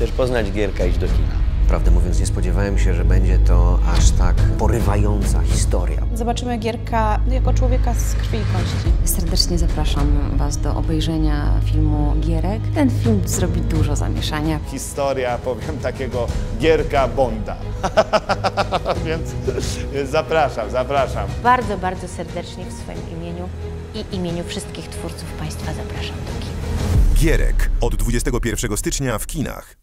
chcesz poznać Gierka, idź do kina. Prawdę mówiąc, nie spodziewałem się, że będzie to aż tak porywająca historia. Zobaczymy Gierka jako człowieka z krwi i kości. Serdecznie zapraszam Was do obejrzenia filmu Gierek. Ten film zrobi dużo zamieszania. Historia, powiem, takiego Gierka Bonda. Więc zapraszam. Bardzo, bardzo serdecznie w swoim imieniu i imieniu wszystkich twórców Państwa zapraszam do kina. Gierek od 21 stycznia w kinach.